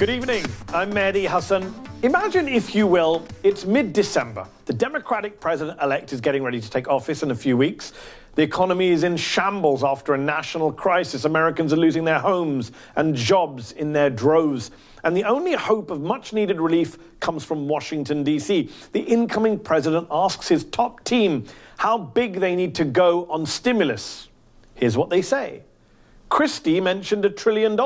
Good evening, I'm Mehdi Hasan. Imagine, if you will, it's mid-December. The Democratic president-elect is getting ready to take office in a few weeks. The economy is in shambles after a national crisis. Americans are losing their homes and jobs in their droves. And the only hope of much-needed relief comes from Washington, D.C. The incoming president asks his top team how big they need to go on stimulus. Here's what they say. Christie mentioned $1 trillion,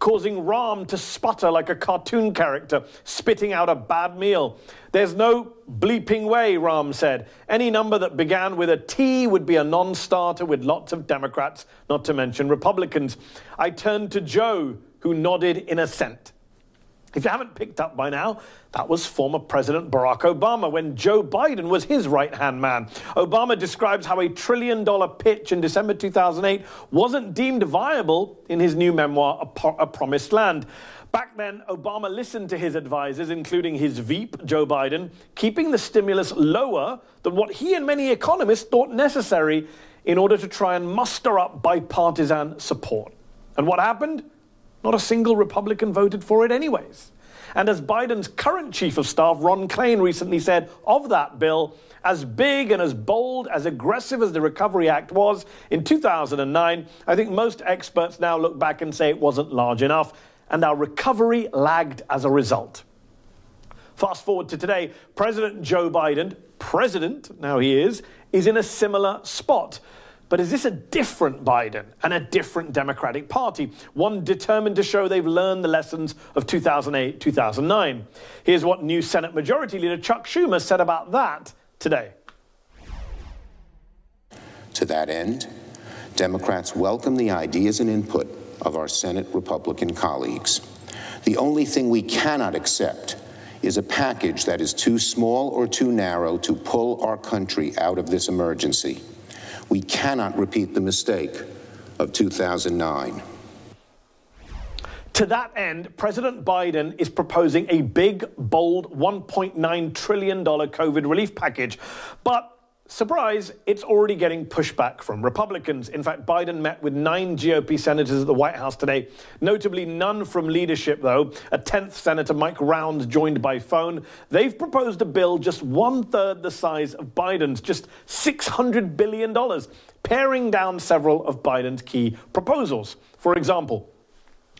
causing Rahm to sputter like a cartoon character, spitting out a bad meal. There's no bleeping way, Rahm said. Any number that began with a T would be a non-starter with lots of Democrats, not to mention Republicans. I turned to Joe, who nodded in assent. If you haven't picked up by now, that was former President Barack Obama when Joe Biden was his right-hand man. Obama describes how $1 trillion pitch in December 2008 wasn't deemed viable in his new memoir, A Promised Land. Back then, Obama listened to his advisors, including his VP, Joe Biden, keeping the stimulus lower than what he and many economists thought necessary in order to try and muster up bipartisan support. And what happened? Not a single Republican voted for it anyways. And as Biden's current chief of staff, Ron Klain, recently said of that bill, as big and as bold, as aggressive as the Recovery Act was in 2009, I think most experts now look back and say it wasn't large enough, and our recovery lagged as a result. Fast forward to today, President Joe Biden, president now he is in a similar spot. But is this a different Biden and a different Democratic Party, one determined to show they've learned the lessons of 2008, 2009? Here's what new Senate Majority Leader Chuck Schumer said about that today. To that end, Democrats welcome the ideas and input of our Senate Republican colleagues. The only thing we cannot accept is a package that is too small or too narrow to pull our country out of this emergency. We cannot repeat the mistake of 2009. To that end, President Biden is proposing a big, bold $1.9 trillion COVID relief package. But surprise, it's already getting pushback from Republicans. In fact, Biden met with 9 GOP senators at the White House today, notably none from leadership, though. A 10th senator, Mike Rounds, joined by phone. They've proposed a bill just one-third the size of Biden's, just $600 billion, paring down several of Biden's key proposals. For example,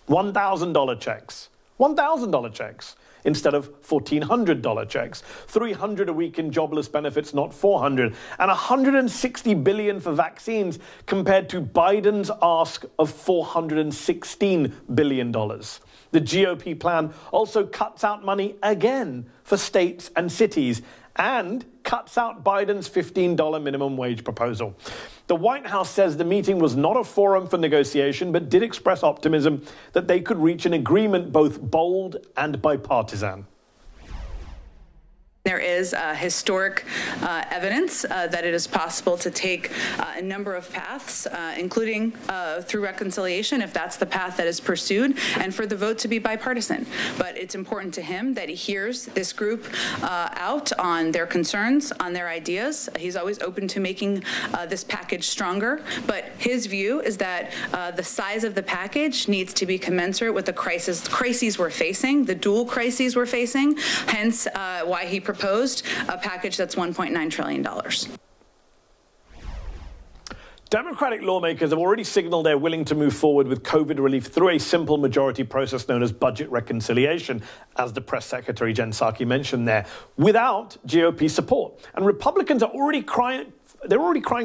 $1,000 checks. $1,000 checks instead of $1,400 checks, $300 a week in jobless benefits, not $400, and $160 billion for vaccines compared to Biden's ask of $416 billion. The GOP plan also cuts out money again for states and cities and cuts out Biden's $15 minimum wage proposal. The White House says the meeting was not a forum for negotiation, but did express optimism that they could reach an agreement both bold and bipartisan. There is historic evidence that it is possible to take a number of paths, including through reconciliation, if that's the path that is pursued, and for the vote to be bipartisan. But it's important to him that he hears this group out on their concerns, on their ideas. He's always open to making this package stronger. But his view is that the size of the package needs to be commensurate with the crises we're facing, the dual crises we're facing, hence why he proposed a package that's $1.9 trillion. Democratic lawmakers have already signaled they're willing to move forward with COVID relief through a simple majority process known as budget reconciliation, as the press secretary Jen Psaki mentioned there, without GOP support. And Republicans are already crying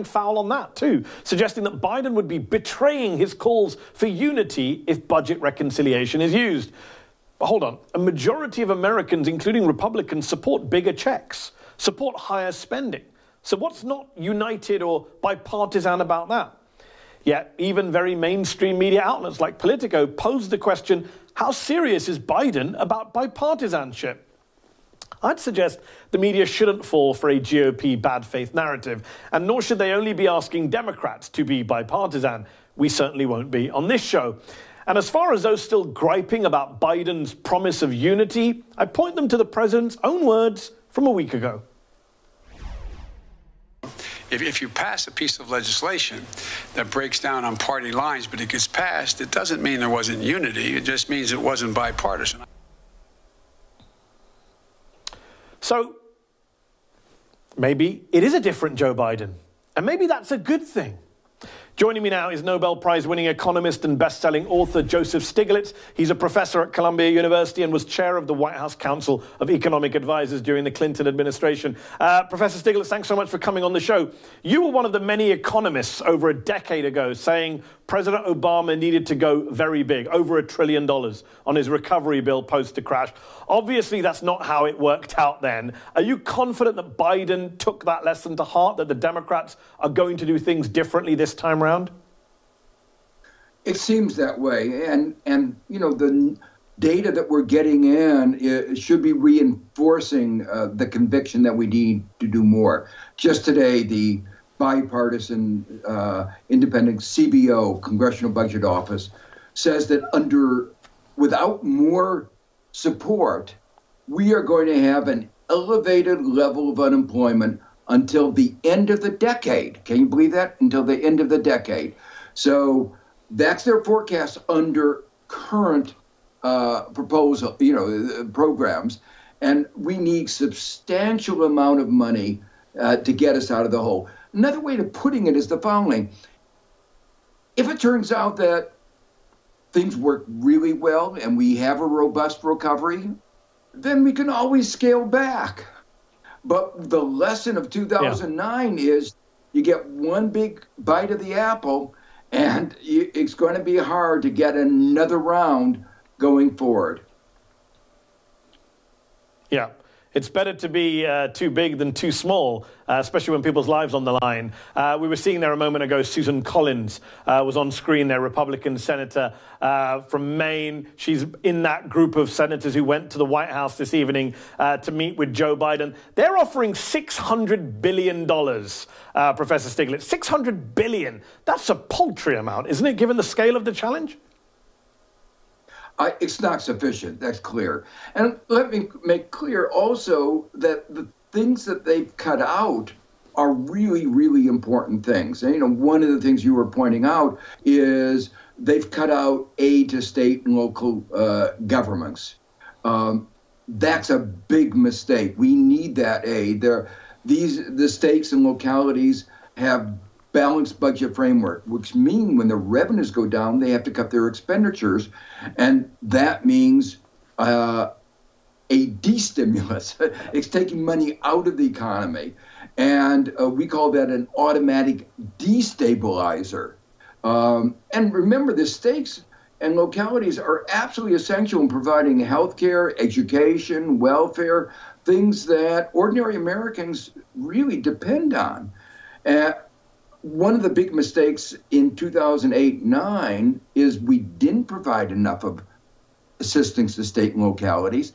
foul on that too, suggesting that Biden would be betraying his calls for unity if budget reconciliation is used. But hold on, a majority of Americans, including Republicans, support bigger checks, support higher spending. So what's not united or bipartisan about that? Yet even very mainstream media outlets like Politico pose the question, how serious is Biden about bipartisanship? I'd suggest the media shouldn't fall for a GOP bad faith narrative, and nor should they only be asking Democrats to be bipartisan. We certainly won't be on this show. And as far as those still griping about Biden's promise of unity, I point them to the president's own words from a week ago. If you pass a piece of legislation that breaks down on party lines, but it gets passed, it doesn't mean there wasn't unity. It just means it wasn't bipartisan. So maybe it is a different Joe Biden, and maybe that's a good thing. Joining me now is Nobel Prize-winning economist and best-selling author Joseph Stiglitz. He's a professor at Columbia University and was chair of the White House Council of Economic Advisors during the Clinton administration. Professor Stiglitz, thanks so much for coming on the show. You were one of the many economists over a decade ago saying President Obama needed to go very big, over $1 trillion on his recovery bill post the crash. Obviously, that's not how it worked out then. Are you confident that Biden took that lesson to heart, that the Democrats are going to do things differently this time around? It seems that way. And you know, the data that we're getting in should be reinforcing the conviction that we need to do more. Just today, the bipartisan independent CBO, Congressional Budget Office, says that without more support, we are going to have an elevated level of unemployment until the end of the decade. Can you believe that? Until the end of the decade. So that's their forecast under current proposal, you know, programs. And we need substantial amount of money to get us out of the hole. Another way of putting it is the following. If it turns out that things work really well and we have a robust recovery, then we can always scale back. But the lesson of 2009 is you get one big bite of the apple, and it's going to be hard to get another round going forward. Yeah. It's better to be too big than too small, especially when people's lives on the line. We were seeing there a moment ago, Susan Collins was on screen there, Republican senator from Maine. She's in that group of senators who went to the White House this evening to meet with Joe Biden. They're offering $600 billion, Professor Stiglitz. $600 billion. That's a paltry amount, isn't it, given the scale of the challenge? It's not sufficient, that's clear. And let me make clear also that the things that they've cut out are really, really important things. And, you know, one of the things you were pointing out is they've cut out aid to state and local governments. That's a big mistake. We need that aid. The states and localities have balanced budget framework, which means when the revenues go down, they have to cut their expenditures. And that means a de-stimulus. It's taking money out of the economy. And we call that an automatic destabilizer. And remember, the states and localities are absolutely essential in providing health care, education, welfare, things that ordinary Americans really depend on. One of the big mistakes in 2008-9 is we didn't provide enough of assistance to state and localities.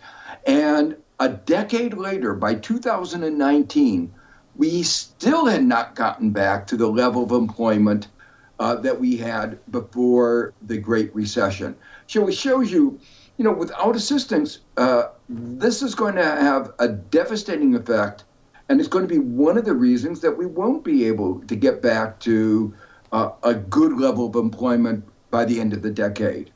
And a decade later, by 2019, we still had not gotten back to the level of employment that we had before the Great Recession. So it shows you, you know, without assistance, this is going to have a devastating effect. And it's going to be one of the reasons that we won't be able to get back to a good level of employment by the end of the decade.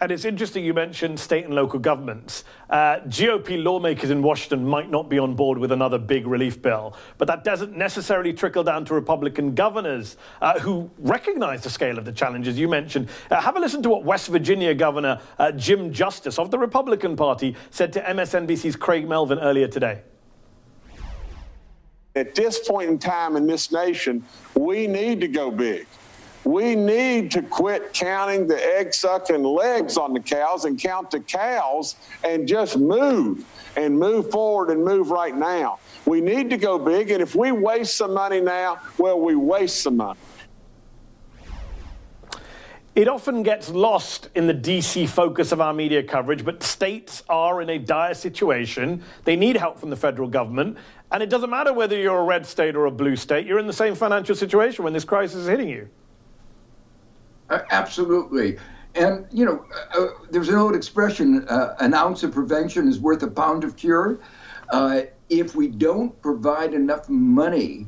And it's interesting you mentioned state and local governments. GOP lawmakers in Washington might not be on board with another big relief bill, but that doesn't necessarily trickle down to Republican governors who recognize the scale of the challenges you mentioned. Have a listen to what West Virginia Governor Jim Justice of the Republican Party said to MSNBC's Craig Melvin earlier today. At this point in time in this nation, we need to go big. We need to quit counting the egg-sucking legs on the cows and count the cows and just move and move forward and move right now. We need to go big, and if we waste some money now, well, we waste some money. It often gets lost in the DC focus of our media coverage, but states are in a dire situation. They need help from the federal government, and it doesn't matter whether you're a red state or a blue state. You're in the same financial situation when this crisis is hitting you. Absolutely. And, you know, there's an old expression, an ounce of prevention is worth a pound of cure. if we don't provide enough money,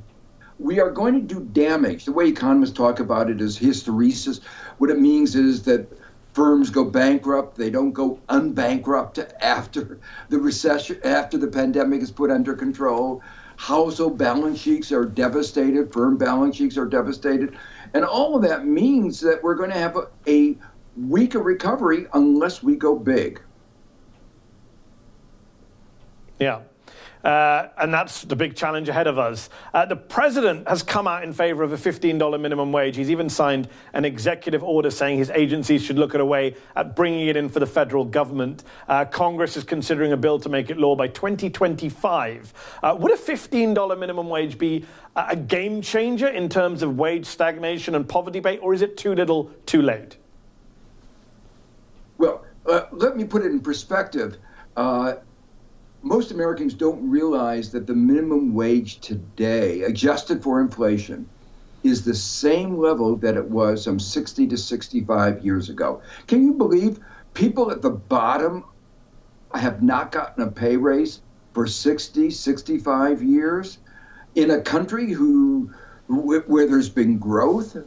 we are going to do damage. The way economists talk about it is hysteresis. What it means is that firms go bankrupt. They don't go unbankrupt after the recession, after the pandemic is put under control. Household balance sheets are devastated. Firm balance sheets are devastated. And all of that means that we're going to have a weaker recovery unless we go big. Yeah. And that's the big challenge ahead of us. The president has come out in favor of a $15 minimum wage. He's even signed an executive order saying his agencies should look at a way at bringing it in for the federal government. Congress is considering a bill to make it law by 2025. Would a $15 minimum wage be a game changer in terms of wage stagnation and poverty debate, or is it too little, too late? Well, let me put it in perspective. Most Americans don't realize that the minimum wage today, adjusted for inflation, is the same level that it was some 60 to 65 years ago. Can you believe people at the bottom have not gotten a pay raise for 60, 65 years in a country where there's been growth?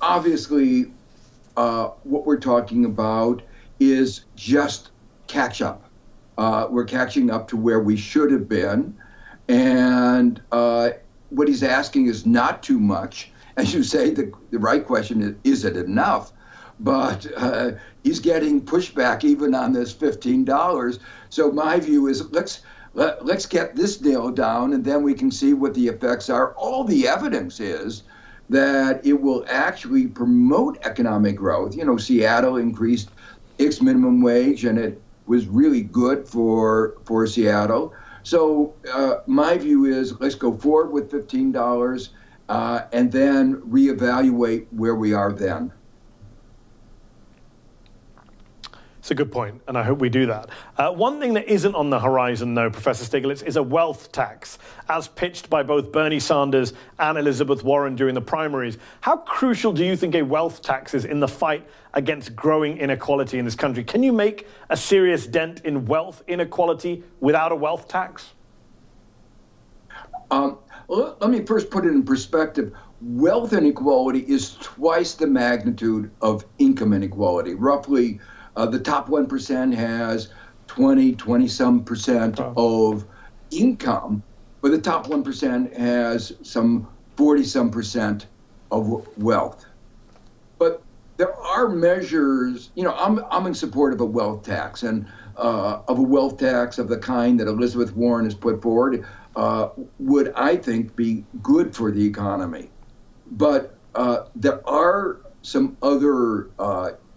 Obviously, what we're talking about is just catch up. We're catching up to where we should have been. And what he's asking is not too much. As you say, the right question is it enough? But he's getting pushback even on this $15. So my view is let's get this nailed down, and then we can see what the effects are. All the evidence is that it will actually promote economic growth. You know, Seattle increased its minimum wage, and it was really good for Seattle. So my view is let's go forward with $15 and then reevaluate where we are then. It's a good point, and I hope we do that. One thing that isn't on the horizon, though, Professor Stiglitz, is a wealth tax, as pitched by both Bernie Sanders and Elizabeth Warren during the primaries. How crucial do you think a wealth tax is in the fight against growing inequality in this country? Can you make a serious dent in wealth inequality without a wealth tax? Let me first put it in perspective. Wealth inequality is twice the magnitude of income inequality. Roughly, the top 1% has 20-some percent of income, but the top 1% has some 40-some percent of wealth. But there are measures, you know, I'm in support of a wealth tax, and of a wealth tax of the kind that Elizabeth Warren has put forward would, I think, be good for the economy. But there are some other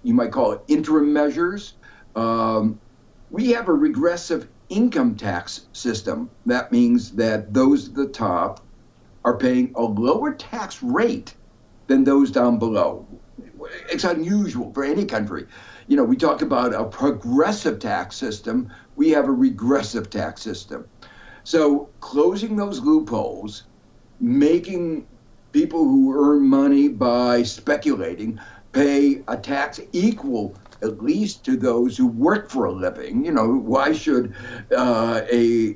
you might call it interim measures. We have a regressive income tax system. That means that those at the top are paying a lower tax rate than those down below. It's unusual for any country. You know, we talk about a progressive tax system. We have a regressive tax system. So closing those loopholes, making people who earn money by speculating pay a tax equal at least to those who work for a living. You know, why should a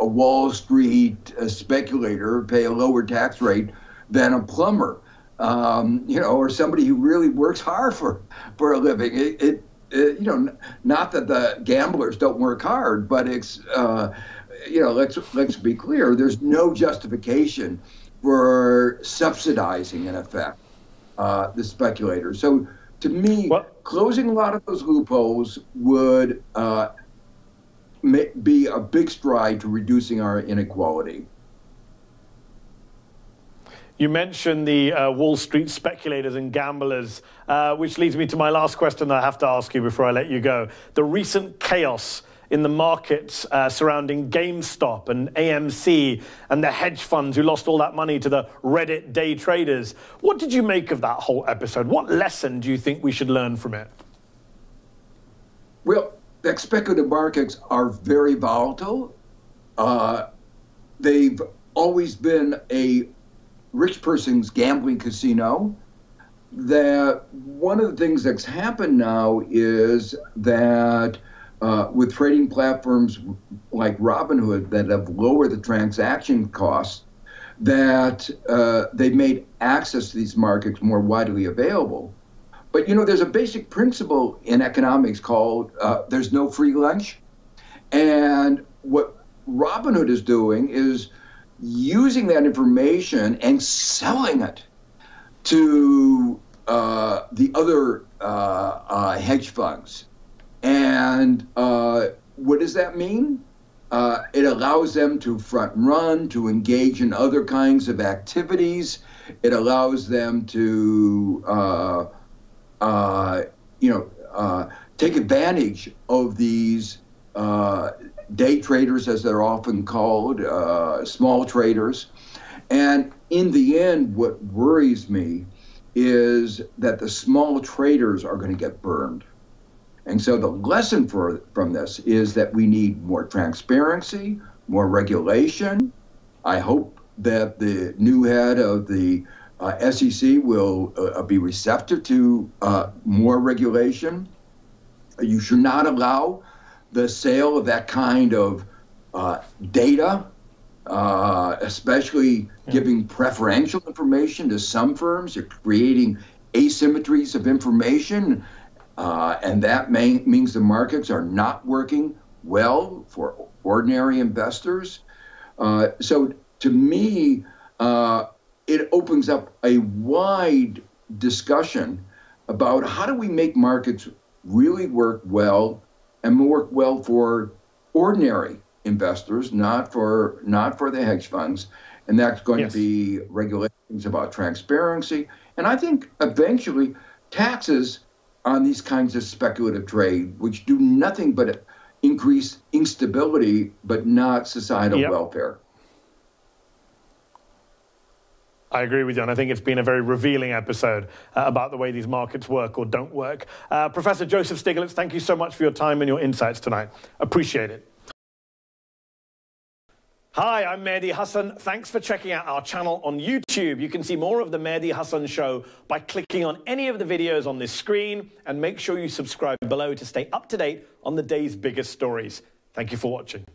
Wall Street speculator pay a lower tax rate than a plumber, you know, or somebody who really works hard for a living? It you know, not that the gamblers don't work hard, but it's, you know, let's be clear, there's no justification for subsidizing, in effect, the speculators. So to me, closing a lot of those loopholes would be a big stride to reducing our inequality. You mentioned the Wall Street speculators and gamblers, which leads me to my last question that I have to ask you before I let you go. The recent chaos in the markets surrounding GameStop and AMC and the hedge funds who lost all that money to the Reddit day traders. What did you make of that whole episode? What lesson do you think we should learn from it? Well, the speculative markets are very volatile. They've always been a rich person's gambling casino. One of the things that's happened now is that with trading platforms like Robinhood that have lowered the transaction costs, that they've made access to these markets more widely available. But, you know, there's a basic principle in economics called there's no free lunch. And what Robinhood is doing is using that information and selling it to the other hedge funds. And what does that mean? It allows them to front run, to engage in other kinds of activities. It allows them to, take advantage of these day traders, as they're often called, small traders. And in the end, what worries me is that the small traders are going to get burned. And so the lesson from this is that we need more transparency, more regulation. I hope that the new head of the SEC will be receptive to more regulation. You should not allow the sale of that kind of data, especially giving preferential information to some firms. You're creating asymmetries of information. And that means the markets are not working well for ordinary investors. So to me, it opens up a wide discussion about how do we make markets really work well and work well for ordinary investors, not for the hedge funds. And that's going to be regulations about transparency. And I think eventually taxes on these kinds of speculative trade, which do nothing but increase instability, but not societal welfare. I agree with you, and I think it's been a very revealing episode about the way these markets work or don't work. Professor Joseph Stiglitz, thank you so much for your time and your insights tonight. Appreciate it. Hi, I'm Mehdi Hasan. Thanks for checking out our channel on YouTube. You can see more of The Mehdi Hasan Show by clicking on any of the videos on this screen, and make sure you subscribe below to stay up to date on the day's biggest stories. Thank you for watching.